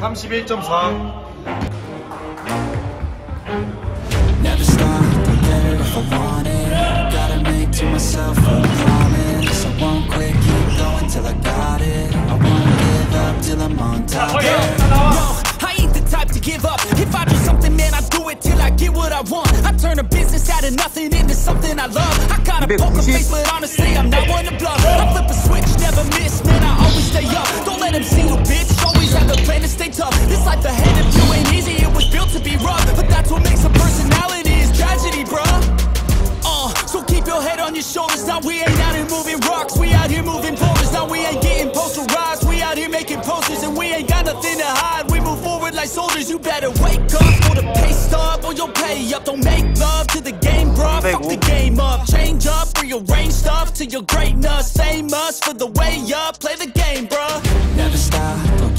31.4. Never stop, I'll get it if I want it. Gotta make to myself a promise. I won't quit, keep going till I got it. I won't give up till I'm on top. No, I ain't the type to give up. If I do something, man, I do it till I get what I want. I turn a business out of nothing into something I love. I got a poker face, but honestly, I'm not one to bluff. I flip a switch, never miss, man, I always stay up. Don't let him see you, bitch, always have a plan to stay tough. This life ahead of you ain't easy, it was built to be rough. But that's what makes a personality is tragedy, bruh. So keep your head on your shoulders. Now we ain't out here moving rocks, we out here moving boulders. Now we ain't getting posterized, we out here making posters. And we ain't got nothing to hide, we move forward like soldiers. You better wake up, for the pay stub or you'll pay up. Don't make love to the game, bruh, fuck the game up. Change up, rearrange stuff to your greatness. Same us for the way up, play the game, bruh. Never stop.